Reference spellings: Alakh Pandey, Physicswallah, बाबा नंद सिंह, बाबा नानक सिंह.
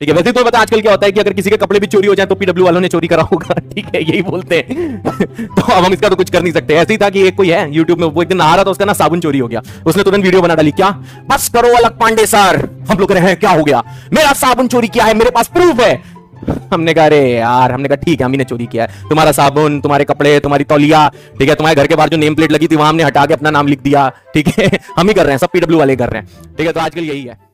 ठीक है। वैसे तो पता आजकल क्या होता है कि अगर किसी के कपड़े भी चोरी हो जाए तो पीडब्ल्यू वालों ने चोरी करा होगा, ठीक है, यही बोलते हैं। तो अब हम इसका तो कुछ कर नहीं सकते। ऐसे ही था कि एक कोई है यूट्यूब में, वो एक दिन आ रहा था, उसका ना साबुन चोरी हो गया, उसने तुरंत वीडियो बना डाली, क्या बस करो अलख पांडे सर, हम लोग कह रहे हैं क्या हो गया, मेरा साबुन चोरी किया है, मेरे पास प्रूफ है। हमने कहा अरे यार, हमने कहा ठीक है, हमने चोरी किया है, तुम्हारा साबुन, तुम्हारे कपड़े, तुम्हारी तौलिया, ठीक है, तुम्हारे घर के बाहर जो नेम प्लेट लगी थी वहां हमने हटा के अपना नाम लिख दिया, ठीक है, हम ही कर रहे हैं, सब पीडब्ल्यू वाले कर रहे हैं, ठीक है। तो आजकल यही है।